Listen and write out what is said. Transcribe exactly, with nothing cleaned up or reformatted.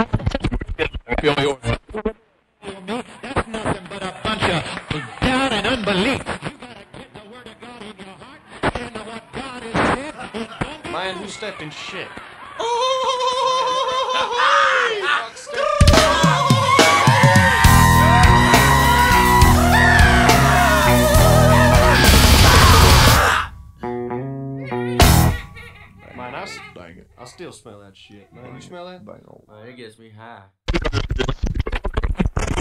That's nothing but a bunch of doubt and unbelief. You gotta get the word of God in your heart, stand on what God has said. Man, who stepped in shit? Man, I, I still smell that shit, man. You smell that? Bang on. Man, it gets me high.